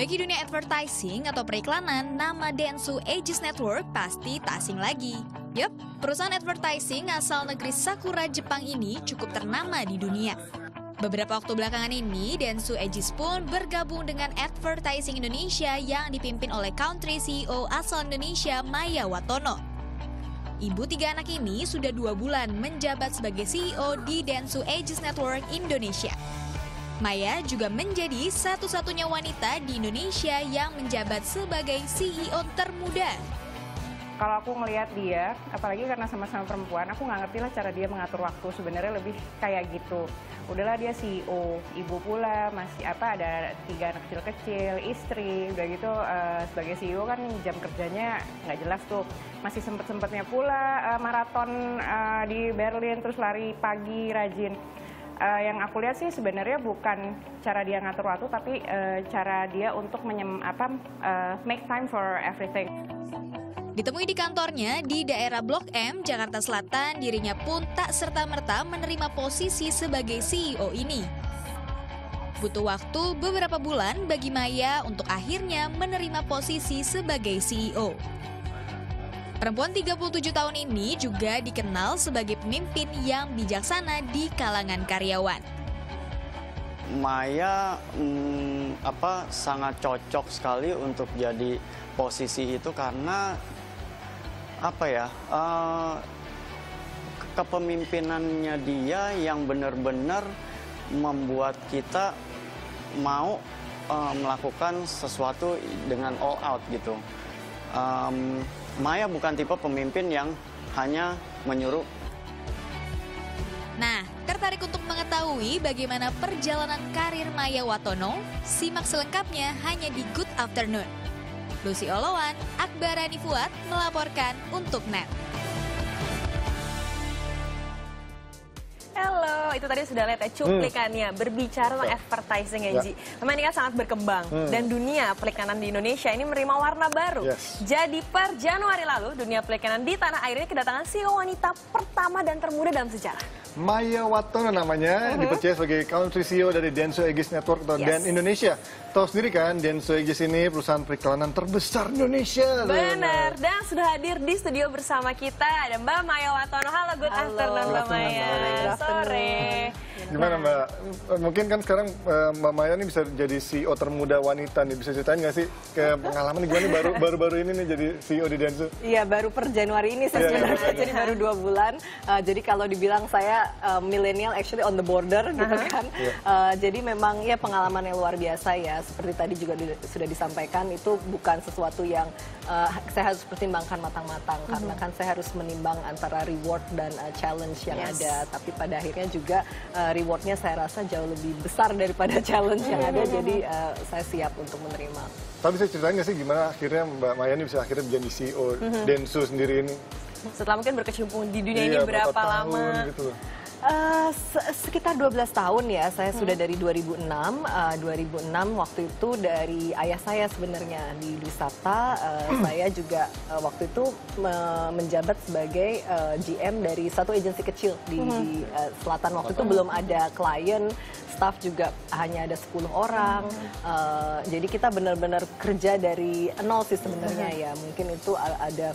Bagi dunia advertising atau periklanan, nama Dentsu Aegis Network pasti tak asing lagi. Yap, perusahaan advertising asal negeri Sakura, Jepang ini cukup ternama di dunia. Beberapa waktu belakangan ini, Dentsu Aegis pun bergabung dengan Advertising Indonesia yang dipimpin oleh Country CEO asal Indonesia, Maya Watono. Ibu tiga anak ini sudah 2 bulan menjabat sebagai CEO di Dentsu Aegis Network Indonesia. Maya juga menjadi satu-satunya wanita di Indonesia yang menjabat sebagai CEO termuda. Kalau aku ngelihat dia, apalagi karena sama-sama perempuan, aku nggak ngerti lah cara dia mengatur waktu. Sebenarnya lebih kayak gitu. Udahlah dia CEO, ibu pula, masih ada 3 anak kecil-kecil, istri, udah gitu sebagai CEO kan jam kerjanya nggak jelas tuh. Masih sempet-sempetnya pula maraton di Berlin, terus lari pagi rajin. Yang aku lihat sih sebenarnya bukan cara dia ngatur waktu, tapi cara dia untuk make time for everything. Ditemui di kantornya di daerah Blok M, Jakarta Selatan, dirinya pun tak serta-merta menerima posisi sebagai CEO ini. Butuh waktu beberapa bulan bagi Maya untuk akhirnya menerima posisi sebagai CEO. Perempuan 37 tahun ini juga dikenal sebagai pemimpin yang bijaksana di kalangan karyawan. Maya sangat cocok sekali untuk jadi posisi itu karena kepemimpinannya dia yang benar-benar membuat kita mau melakukan sesuatu dengan all out gitu. Maya bukan tipe pemimpin yang hanya menyuruh. Nah, tertarik untuk mengetahui bagaimana perjalanan karir Maya Watono? Simak selengkapnya hanya di Good Afternoon. Lucy Olowan, Akbarani Fuad melaporkan untuk NET. Halo, itu tadi sudah lihat ya cuplikannya, berbicara tentang advertising ya Ji. Memang ini kan sangat berkembang dan dunia periklanan di Indonesia ini menerima warna baru. Yes. Jadi per Januari lalu dunia periklanan di tanah air ini kedatangan CEO wanita pertama dan termuda dalam sejarah. Maya Watono namanya, dipercaya sebagai Country CEO dari Dentsu Aegis Network atau Dan Indonesia. Tahu sendiri kan, Dentsu Aegis ini perusahaan periklanan terbesar Indonesia. Benar, dan sudah hadir di studio bersama kita ada Mbak Maya Watono. Halo, good afternoon Mbak Maya. Sore. Gimana Mbak? Mungkin kan sekarang Mbak Maya ini bisa jadi CEO termuda wanita nih. Bisa ceritain nggak sih ke pengalaman gue nih baru-baru ini nih jadi CEO di Dentsu? Iya, baru per Januari ini sebenarnya, jadi baru 2 bulan. Jadi kalau dibilang saya milenial actually on the border gitu kan. Jadi memang ya pengalamannya luar biasa ya. Seperti tadi juga sudah disampaikan, itu bukan sesuatu yang saya harus pertimbangkan matang-matang. Karena kan saya harus menimbang antara reward dan challenge yang ada. Tapi pada akhirnya juga rewardnya saya rasa jauh lebih besar daripada challenge yang ada. Jadi saya siap untuk menerima. Tapi saya ceritain nggak sih gimana akhirnya Mbak Maya ini bisa akhirnya menjadi CEO Dentsu sendiri ini? Setelah mungkin berkecimpung di dunia ini berapa lama? Gitu. Sekitar 12 tahun ya, saya sudah dari 2006. 2006 waktu itu dari ayah saya sebenarnya di Dwi Sapta. Saya juga waktu itu menjabat sebagai GM dari satu agensi kecil di Selatan. Waktu itu belum ada klien, staff juga hanya ada 10 orang. Jadi kita benar-benar kerja dari nol sih sebenarnya ya. Mungkin itu ada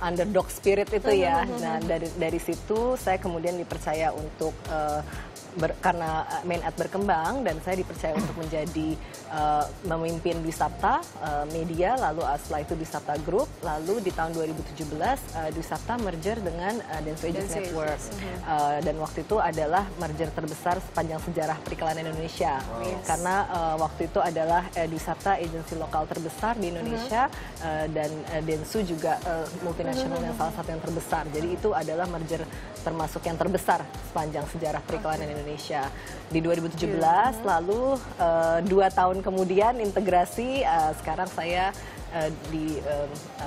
underdog spirit itu ya. Nah dari situ saya kemudian dipercaya untuk karena MainAd berkembang dan saya dipercaya untuk menjadi memimpin Dwi Sapta Media, lalu setelah itu Dwi Sapta Group, lalu di tahun 2017 Dwi Sapta merger dengan Dentsu Aegis Network dan waktu itu adalah merger terbesar sepanjang sejarah periklanan Indonesia. Karena waktu itu adalah Dwi Sapta agensi lokal terbesar di Indonesia dan Dentsu juga multinasional yang salah satu yang terbesar. Jadi itu adalah merger termasuk yang terbesar sepanjang sejarah periklanan Indonesia. Di 2017 lalu 2 tahun kemudian integrasi, sekarang saya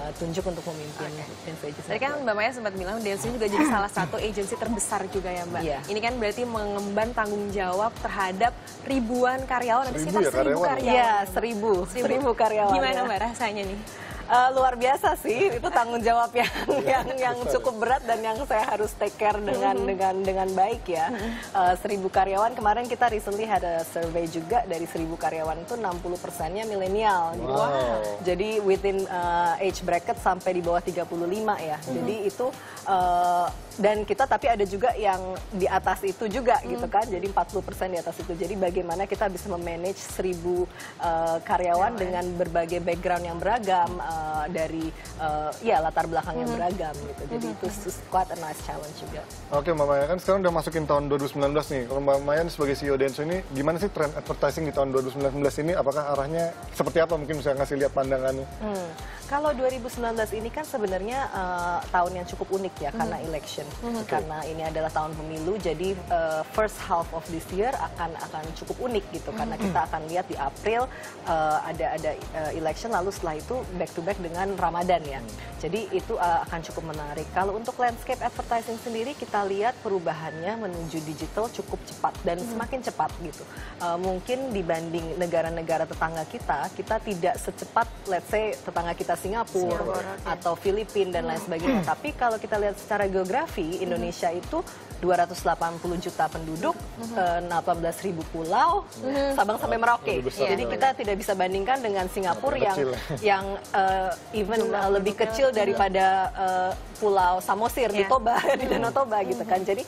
ditunjuk untuk memimpin Dentsu Aegis. Tadi kan Mbak Maya sempat bilang Dentsu juga jadi salah satu agensi terbesar juga ya Mbak. Ini kan berarti mengemban tanggung jawab terhadap ribuan karyawan, sekitar 1000 karyawan. Iya, 1000 karyawan. Gimana Mbak rasanya nih? Luar biasa sih, itu tanggung jawab yang cukup berat dan yang saya harus take care dengan baik ya. 1.000 karyawan, kemarin kita recently ada survei juga, dari 1.000 karyawan itu 60%-nya milenial. Wow. Jadi within age bracket sampai di bawah 35 ya. Jadi itu dan kita tapi ada juga yang di atas itu juga gitu kan. Jadi 40% di atas itu. Jadi bagaimana kita bisa memanage 1.000 karyawan dengan berbagai background yang beragam. Dari ya latar belakang yang beragam gitu, jadi itu quite a nice challenge juga. Oke, Mbak Maya, kan sekarang udah masukin tahun 2019 nih. Kalau Mbak Maya sebagai CEO Dentsu ini, gimana sih tren advertising di tahun 2019 ini? Apakah arahnya seperti apa? Mungkin bisa ngasih lihat pandangannya. Kalau 2019 ini kan sebenarnya tahun yang cukup unik ya, karena election, karena ini adalah tahun pemilu. Jadi first half of this year akan cukup unik gitu, karena kita akan lihat di April ada election, lalu setelah itu back-to-back dengan Ramadan ya. Jadi itu akan cukup menarik. Kalau untuk landscape advertising sendiri, kita lihat perubahannya menuju digital cukup cepat dan semakin cepat gitu. Mungkin dibanding negara-negara tetangga kita, kita tidak secepat let's say tetangga kita Singapura atau Filipina dan lain sebagainya. Tapi kalau kita lihat secara geografi, Indonesia itu 280 juta penduduk, 18.000 pulau, Sabang sampai Merauke. Jadi kita tidak bisa bandingkan dengan Singapura yang even lebih kecil daripada Pulau Samosir di Toba, di Danau Toba gitu kan. Jadi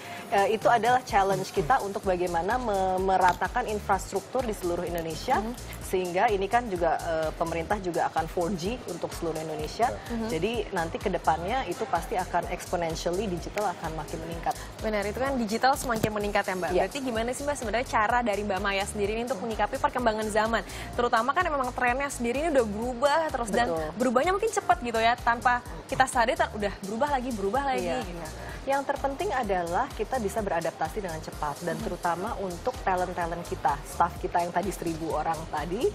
itu adalah challenge kita untuk bagaimana meratakan infrastruktur di seluruh Indonesia, sehingga ini kan juga pemerintah juga akan 4G untuk seluruh Indonesia. Jadi nanti kedepannya itu pasti akan exponentially digital akan makin meningkat. Benar, itu kan digital semakin meningkat ya Mbak. Berarti gimana sih Mbak sebenarnya cara dari Mbak Maya sendiri ini untuk menyikapi perkembangan zaman? Terutama kan memang trennya sendiri ini udah berubah terus dan berubahnya mungkin cepat gitu ya, tanpa kita sadar udah berubah lagi. Iya. Yang terpenting adalah kita bisa beradaptasi dengan cepat, dan terutama untuk talent-talent kita, staff kita yang tadi 1.000 orang tadi,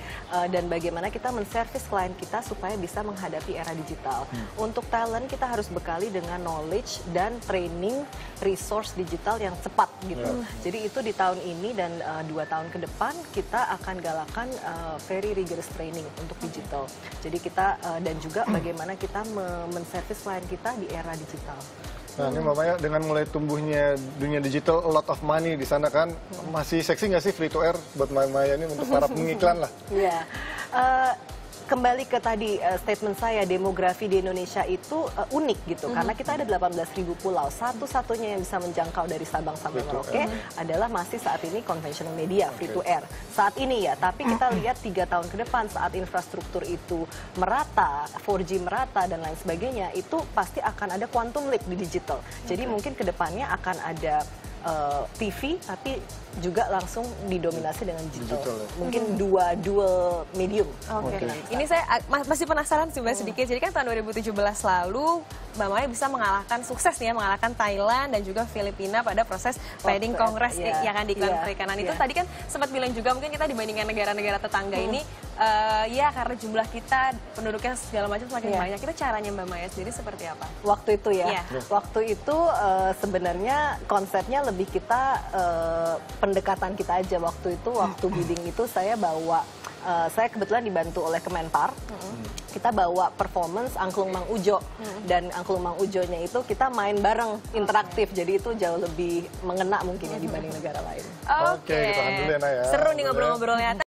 dan bagaimana kita menservis klien kita supaya bisa menghadapi era digital. Untuk talent kita harus bekali dengan knowledge dan training resource digital yang cepat gitu. Jadi itu di tahun ini dan 2 tahun ke depan kita akan galakan very rigorous training untuk digital. Jadi kita dan juga bagaimana kita menservis klien kita di era digital. Nah, ini Mbak Maya, dengan mulai tumbuhnya dunia digital, a lot of money di sana kan, masih seksi nggak sih free to air buat Mbak Maya ini untuk para pengiklan lah? Iya. Kembali ke tadi statement saya, demografi di Indonesia itu unik gitu, karena kita ada 18.000 pulau. Satu-satunya yang bisa menjangkau dari Sabang sampai Merauke adalah masih saat ini conventional media, free to air. Saat ini ya, tapi kita lihat 3 tahun ke depan saat infrastruktur itu merata, 4G merata dan lain sebagainya, itu pasti akan ada quantum leap di digital. Jadi mungkin kedepannya akan ada TV tapi juga langsung didominasi dengan digital ya? Mungkin dual medium. Ini saya masih penasaran sih Mbak sedikit. Jadi kan tahun 2017 lalu Mbak Maya bisa mengalahkan, sukses nih ya, mengalahkan Thailand dan juga Filipina pada proses trading kongres yang akan diiklan perikanan itu. Tadi kan sempat bilang juga mungkin kita dibandingkan negara-negara tetangga ini ya karena jumlah kita penduduknya segala macam semakin banyak. Itu caranya Mbak Maya sendiri seperti apa? Waktu itu ya, waktu itu sebenarnya konsepnya lebih kita pendekatan kita aja. Waktu itu, waktu bidding itu saya bawa, saya kebetulan dibantu oleh Kemenpar, kita bawa performance Angklung Mang Ujo, dan Angklung Mang Ujonya itu kita main bareng interaktif, jadi itu jauh lebih mengena mungkin dibanding negara lain. Oke, kita lanjut ya. Seru nih ngobrol-ngobrolnya.